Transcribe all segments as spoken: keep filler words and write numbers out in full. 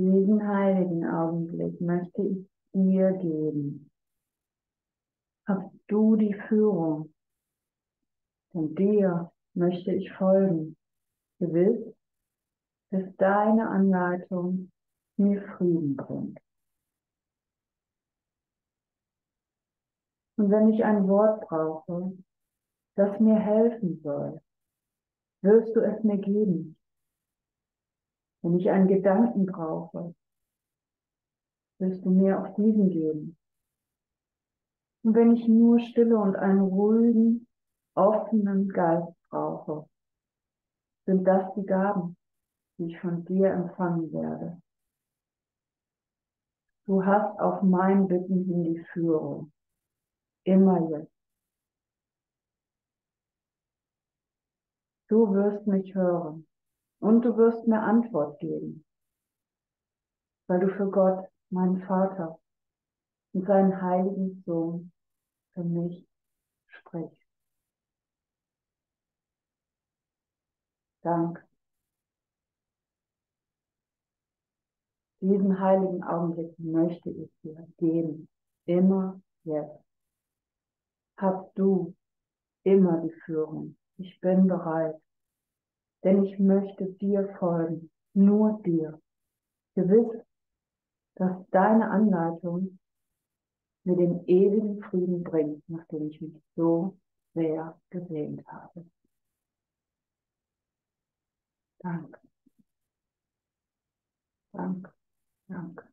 Diesen heiligen Augenblick möchte ich dir geben. Hast du die Führung? Denn dir möchte ich folgen. Gewiss, dass deine Anleitung mir Frieden bringt. Und wenn ich ein Wort brauche, das mir helfen soll, wirst du es mir geben. Wenn ich einen Gedanken brauche, wirst du mir auch diesen geben. Und wenn ich nur Stille und einen ruhigen, offenen Geist brauche, sind das die Gaben, die ich von dir empfangen werde. Du hast auf mein Bitten hin die Führung. Immer jetzt. Du wirst mich hören. Und du wirst mir Antwort geben, weil du für Gott, meinen Vater und seinen heiligen Sohn für mich sprichst. Dank. Diesen heiligen Augenblick möchte ich dir geben, immer jetzt. Hab du immer die Führung. Ich bin bereit. Denn ich möchte dir folgen, nur dir. Gewiss, dass deine Anleitung mir den ewigen Frieden bringt, nach dem ich mich so sehr gesehnt habe. Danke. Danke. Danke.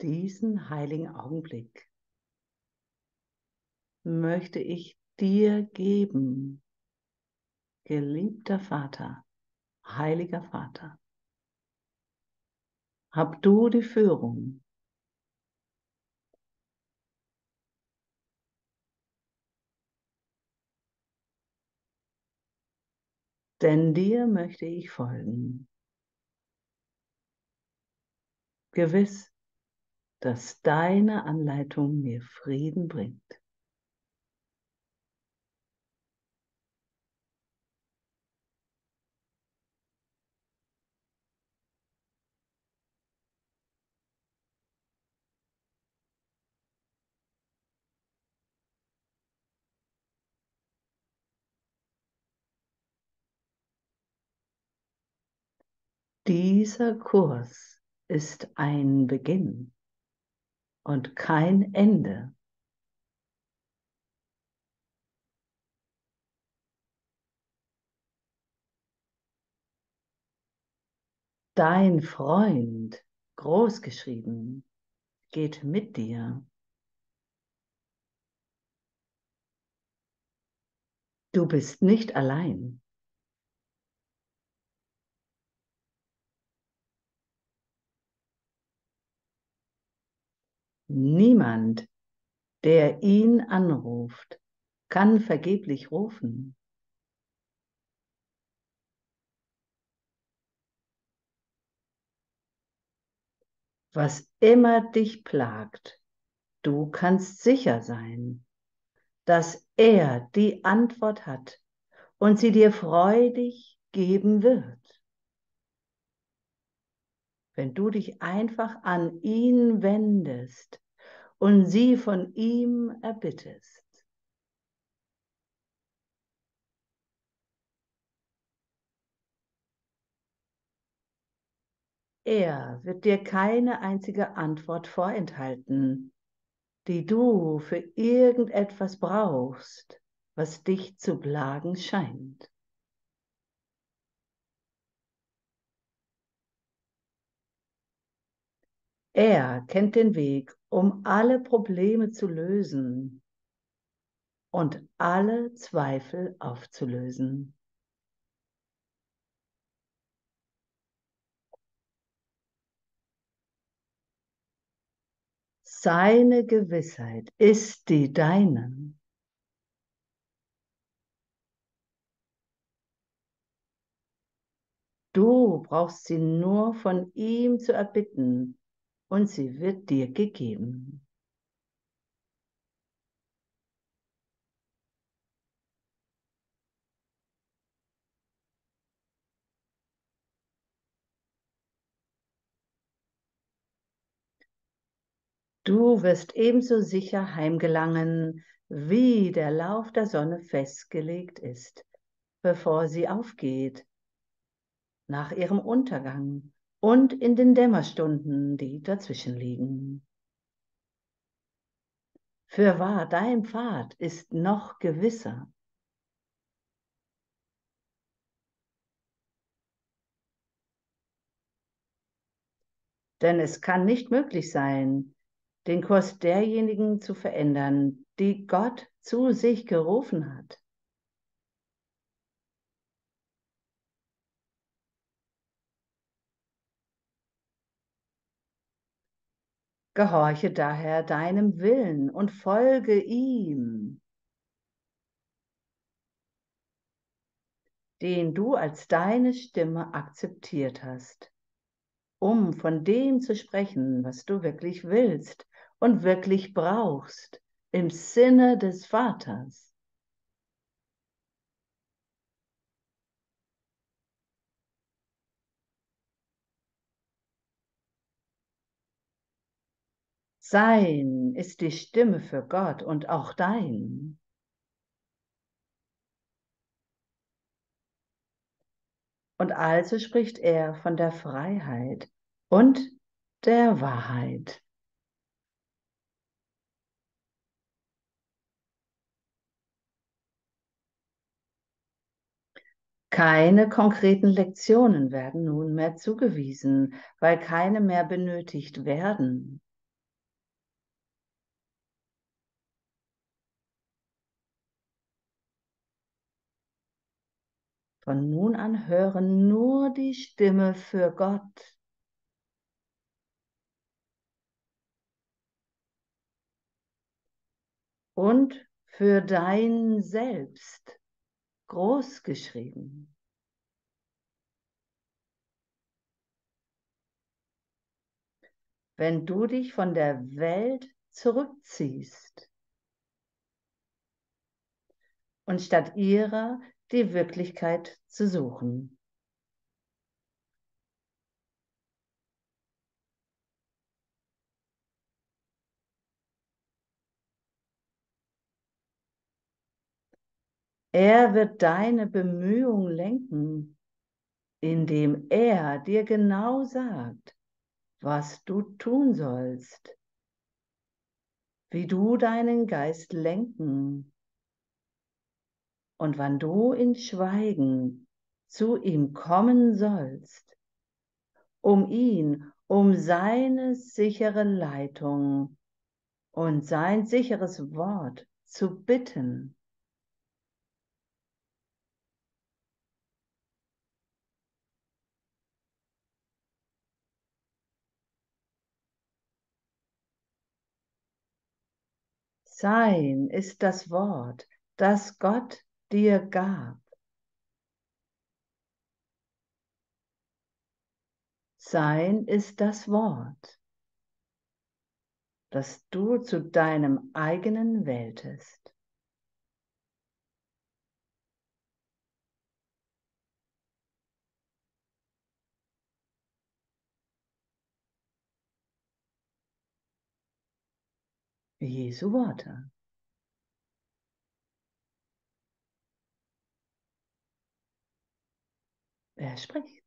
Diesen heiligen Augenblick möchte ich dir geben, geliebter Vater, heiliger Vater. Hab du die Führung. Denn dir möchte ich folgen. Gewiss, dass deine Anleitung mir Frieden bringt. Dieser Kurs ist ein Beginn und kein Ende. Dein Freund, großgeschrieben, geht mit dir. Du bist nicht allein. Niemand, der ihn anruft, kann vergeblich rufen. Was immer dich plagt, du kannst sicher sein, dass er die Antwort hat und sie dir freudig geben wird. Wenn du dich einfach an ihn wendest und sie von ihm erbittest. Er wird dir keine einzige Antwort vorenthalten, die du für irgendetwas brauchst, was dich zu plagen scheint. Er kennt den Weg, um alle Probleme zu lösen und alle Zweifel aufzulösen. Seine Gewissheit ist die deine. Du brauchst sie nur von ihm zu erbitten und sie wird dir gegeben. Du wirst ebenso sicher heimgelangen, wie der Lauf der Sonne festgelegt ist, bevor sie aufgeht, nach ihrem Untergang und in den Dämmerstunden, die dazwischen liegen. Fürwahr, dein Pfad ist noch gewisser. Denn es kann nicht möglich sein, den Kurs derjenigen zu verändern, die Gott zu sich gerufen hat. Gehorche daher deinem Willen und folge ihm, den du als deine Stimme akzeptiert hast, um von dem zu sprechen, was du wirklich willst und wirklich brauchst, im Sinne des Vaters. Sein ist die Stimme für Gott und auch dein. Und also spricht er von der Freiheit und der Wahrheit. Keine konkreten Lektionen werden nunmehr zugewiesen, weil keine mehr benötigt werden. Von nun an hören nur die Stimme für Gott. Und für dein Selbst. Groß geschrieben. Wenn du dich von der Welt zurückziehst und statt ihrer die Wirklichkeit zu suchen. Er wird deine Bemühungen lenken, indem er dir genau sagt, was du tun sollst, wie du deinen Geist lenken und wann du in Schweigen zu ihm kommen sollst, um ihn, um seine sichere Leitung und sein sicheres Wort zu bitten. Sein ist das Wort, das Gott dir gab. Sein ist das Wort, das du zu deinem eigenen wähltest. Jesu Worte. Er spricht.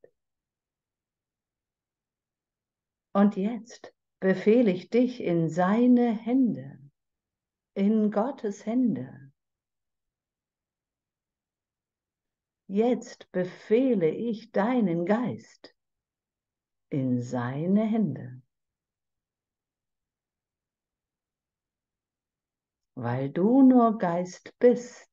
Und jetzt befehle ich dich in seine Hände, in Gottes Hände. Jetzt befehle ich deinen Geist in seine Hände. Weil du nur Geist bist.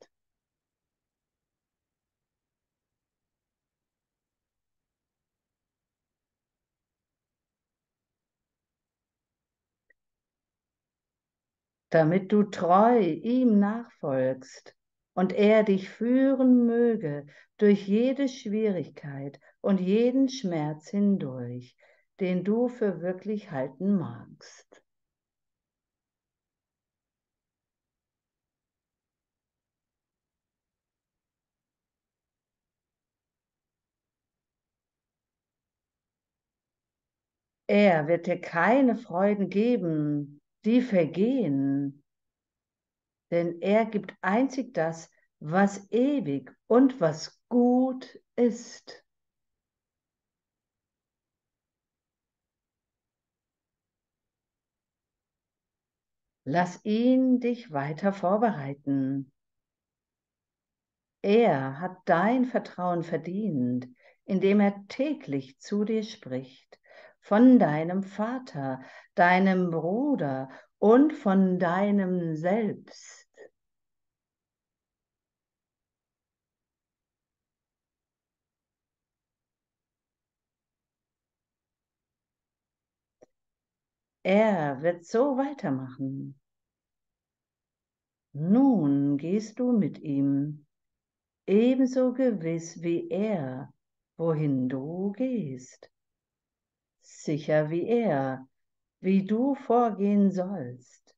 Damit du treu ihm nachfolgst und er dich führen möge durch jede Schwierigkeit und jeden Schmerz hindurch, den du für wirklich halten magst. Er wird dir keine Freuden geben, die vergehen, denn er gibt einzig das, was ewig und was gut ist. Lass ihn dich weiter vorbereiten. Er hat dein Vertrauen verdient, indem er täglich zu dir spricht. Von deinem Vater, deinem Bruder und von deinem Selbst. Er wird so weitermachen. Nun gehst du mit ihm, ebenso gewiss wie er, wohin du gehst. Sicher wie er, wie du vorgehen sollst,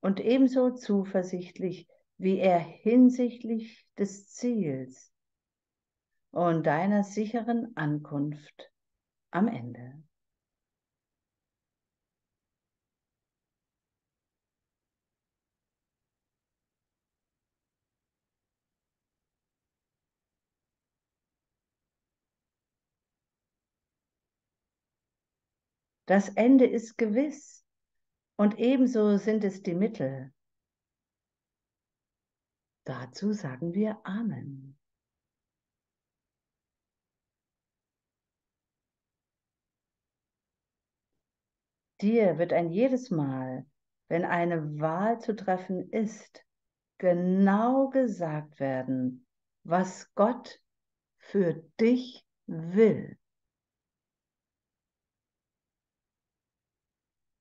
und ebenso zuversichtlich wie er hinsichtlich des Ziels und deiner sicheren Ankunft am Ende. Das Ende ist gewiss, und ebenso sind es die Mittel. Dazu sagen wir Amen. Dir wird ein jedes Mal, wenn eine Wahl zu treffen ist, genau gesagt werden, was Gott für dich will.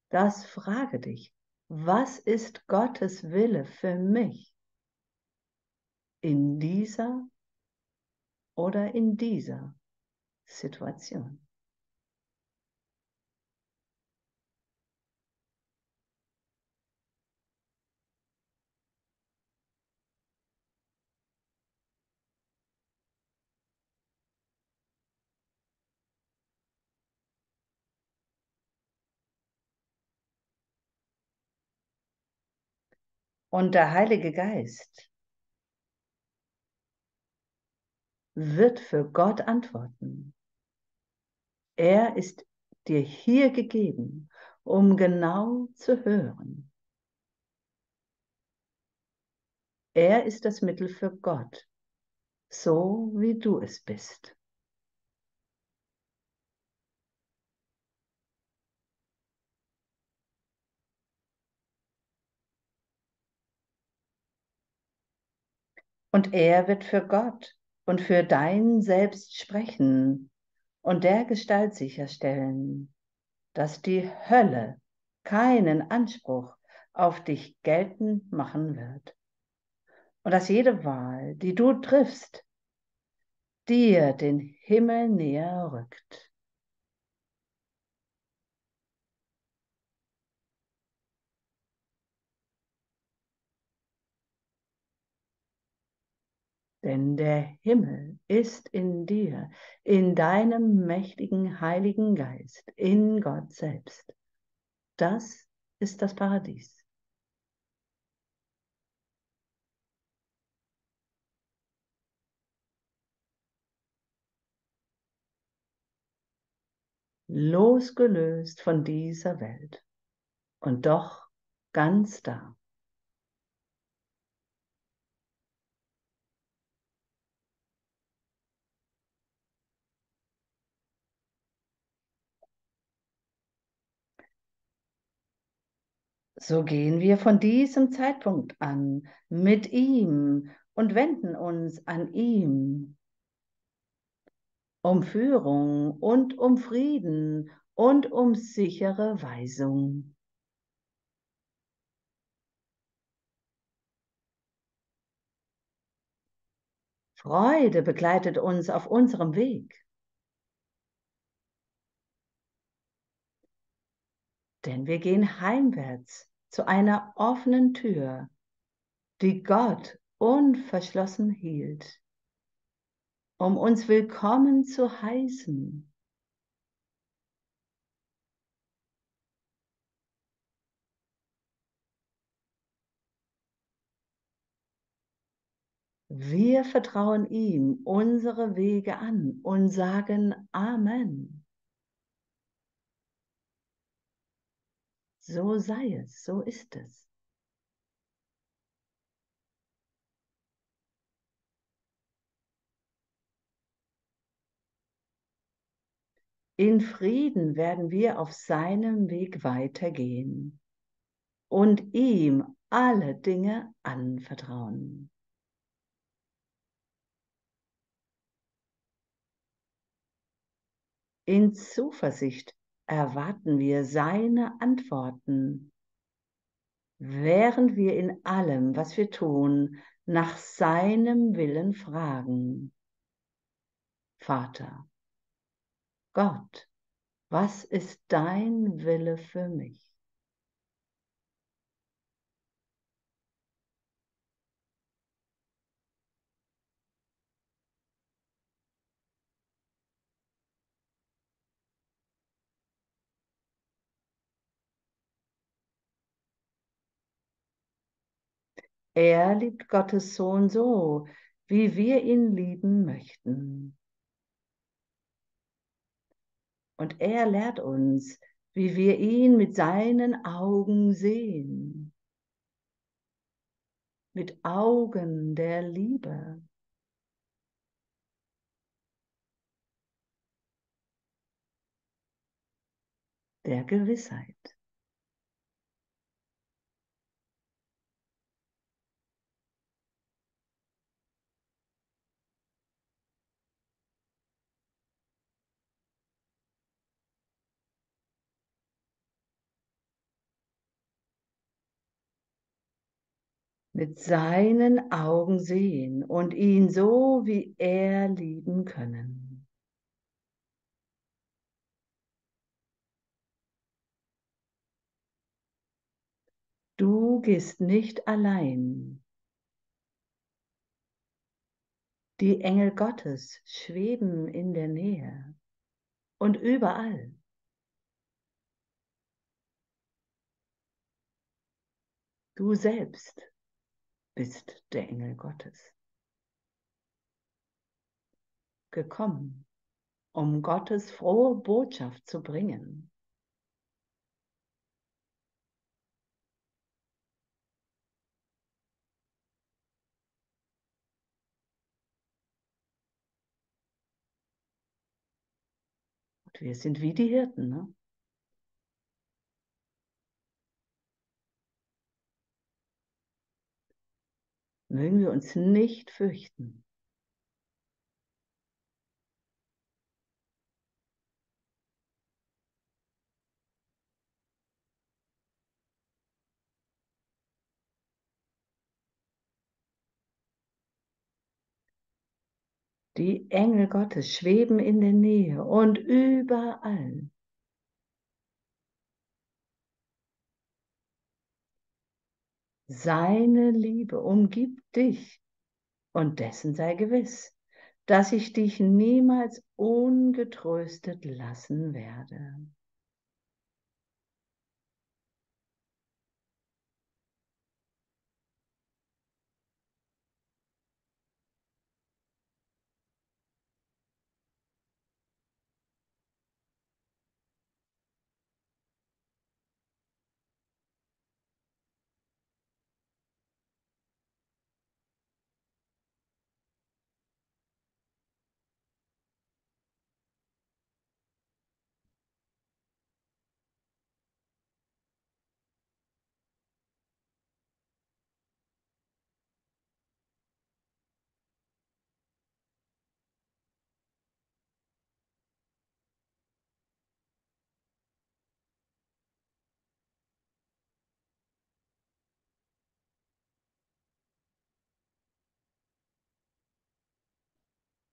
Das frage dich, was ist Gottes Wille für mich? In dieser oder in dieser Situation? Und der Heilige Geist wird für Gott antworten. Er ist dir hier gegeben, um genau zu hören. Er ist das Mittel für Gott, so wie du es bist. Und er wird für Gott und für dein Selbst sprechen und dergestalt sicherstellen, dass die Hölle keinen Anspruch auf dich geltend machen wird und dass jede Wahl, die du triffst, dir den Himmel näher rückt. Denn der Himmel ist in dir, in deinem mächtigen Heiligen Geist, in Gott selbst. Das ist das Paradies. Losgelöst von dieser Welt und doch ganz da. So gehen wir von diesem Zeitpunkt an mit ihm und wenden uns an ihm, um Führung und um Frieden und um sichere Weisung. Freude begleitet uns auf unserem Weg. Denn wir gehen heimwärts zu einer offenen Tür, die Gott unverschlossen hielt, um uns willkommen zu heißen. Wir vertrauen ihm unsere Wege an und sagen Amen. So sei es, so ist es. In Frieden werden wir auf seinem Weg weitergehen und ihm alle Dinge anvertrauen. In Zuversicht erwarten wir seine Antworten, während wir in allem, was wir tun, nach seinem Willen fragen. Vater, Gott, was ist dein Wille für mich? Er liebt Gottes Sohn so, wie wir ihn lieben möchten. Und er lehrt uns, wie wir ihn mit seinen Augen sehen. Mit Augen der Liebe. Der Gewissheit. Mit seinen Augen sehen und ihn so, wie er, lieben können. Du gehst nicht allein. Die Engel Gottes schweben in der Nähe und überall. Du selbst bist der Engel Gottes. gekommen, um Gottes frohe Botschaft zu bringen. Und wir sind wie die Hirten, ne? Mögen wir uns nicht fürchten. Die Engel Gottes schweben in der Nähe und überall. Seine Liebe umgibt dich und dessen sei gewiss, dass ich dich niemals ungetröstet lassen werde.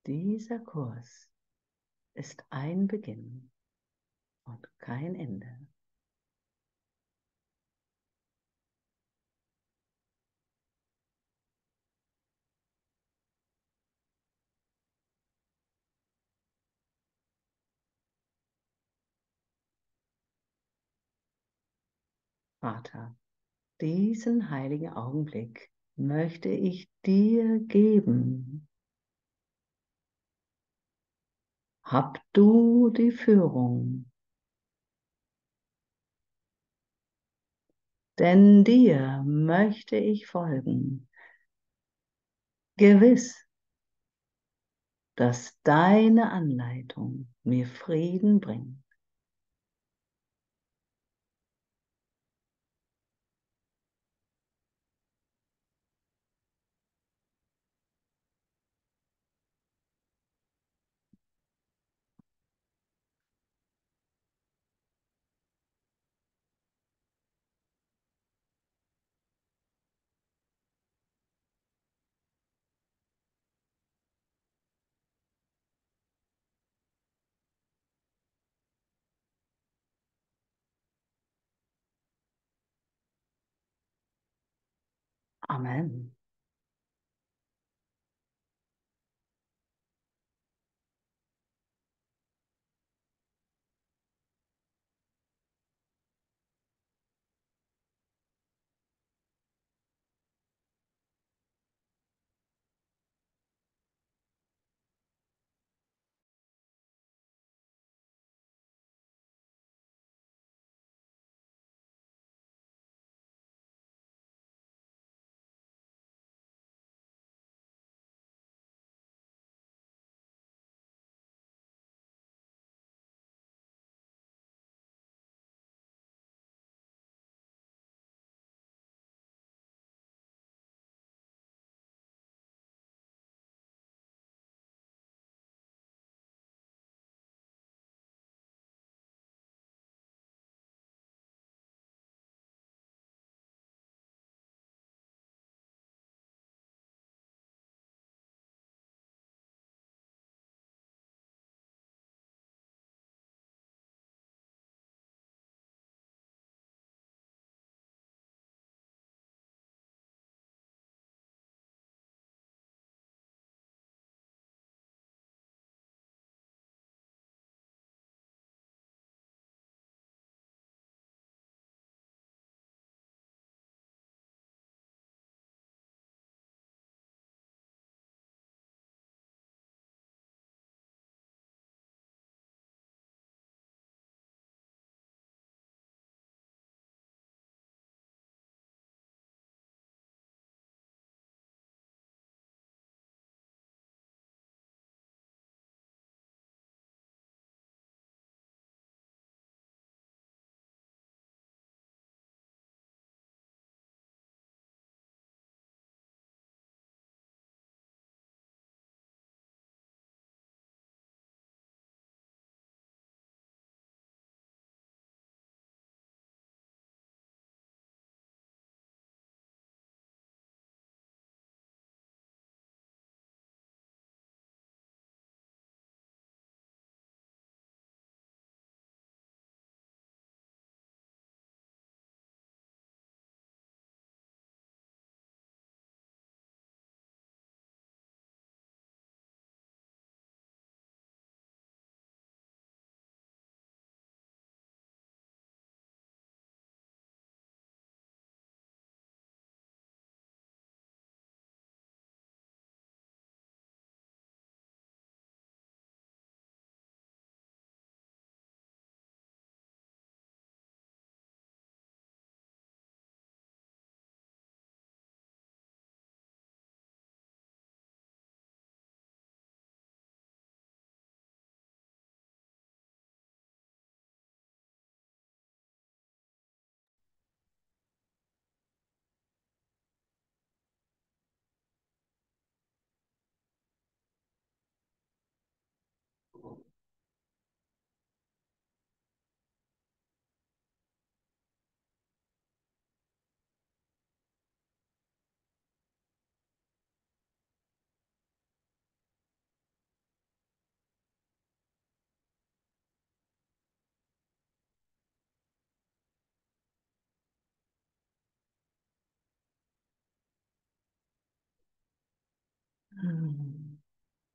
Dieser Kurs ist ein Beginn und kein Ende. Vater, diesen heiligen Augenblick möchte ich dir geben. Hab du die Führung, denn dir möchte ich folgen, gewiss, dass deine Anleitung mir Frieden bringt. Amen.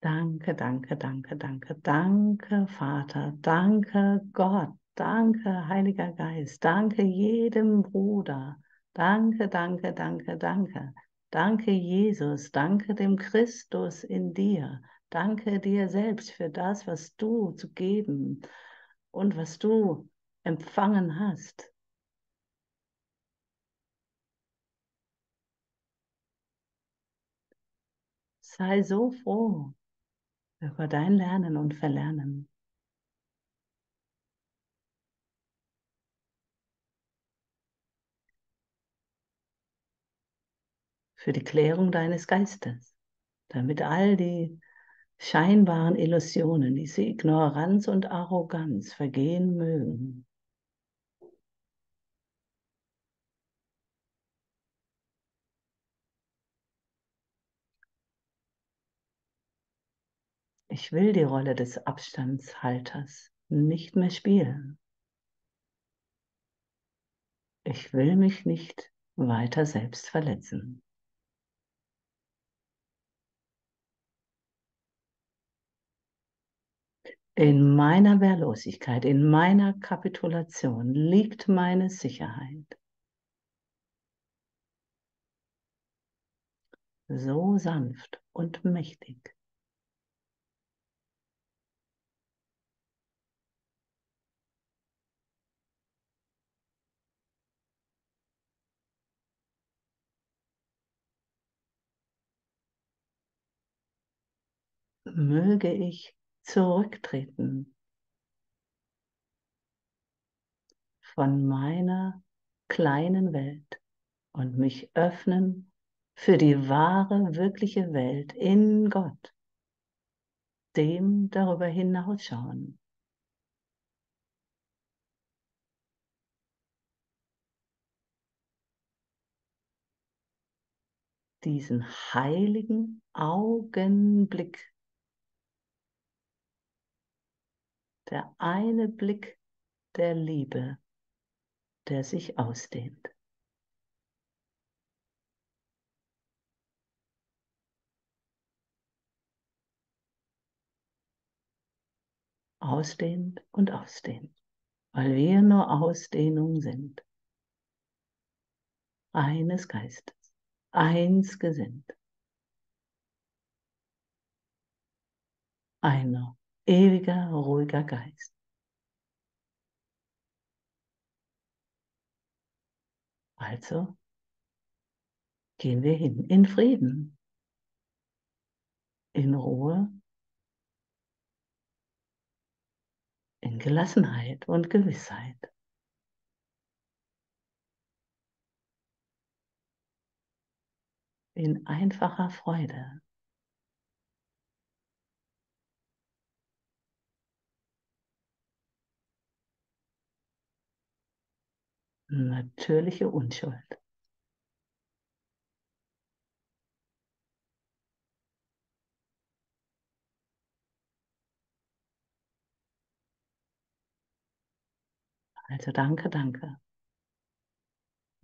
Danke, danke, danke, danke, danke, Vater, danke, Gott, danke, Heiliger Geist, danke jedem Bruder, danke, danke, danke, danke, danke, Jesus, danke dem Christus in dir, danke dir selbst für das, was du zu geben und was du empfangen hast. Sei so froh über dein Lernen und Verlernen. Für die Klärung deines Geistes, damit all die scheinbaren Illusionen, diese Ignoranz und Arroganz vergehen mögen. Ich will die Rolle des Abstandshalters nicht mehr spielen. Ich will mich nicht weiter selbst verletzen. In meiner Wehrlosigkeit, in meiner Kapitulation liegt meine Sicherheit. So sanft und mächtig. Möge ich zurücktreten von meiner kleinen Welt und mich öffnen für die wahre, wirkliche Welt in Gott, dem darüber hinausschauen. Diesen heiligen Augenblick. Der eine Blick der Liebe, der sich ausdehnt. Ausdehnt und ausdehnt, weil wir nur Ausdehnung sind. Eines Geistes, eins gesinnt. Einer. Ewiger, ruhiger Geist. Also gehen wir hin in Frieden, in Ruhe, in Gelassenheit und Gewissheit. In einfacher Freude. Natürliche Unschuld. Also danke, danke,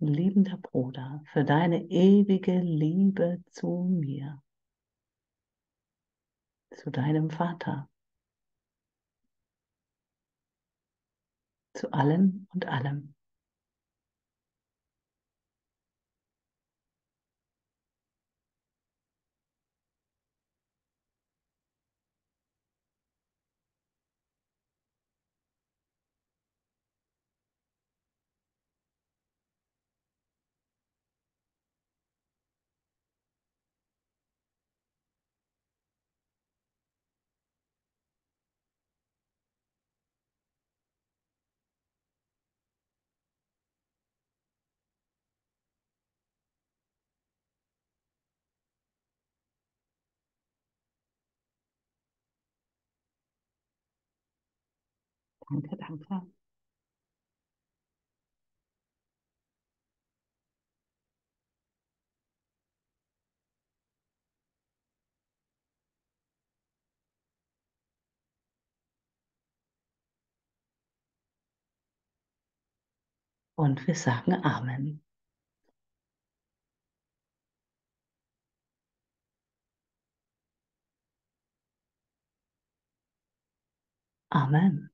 liebender Bruder, für deine ewige Liebe zu mir, zu deinem Vater, zu allem und allem. Danke, danke. Und wir sagen Amen. Amen.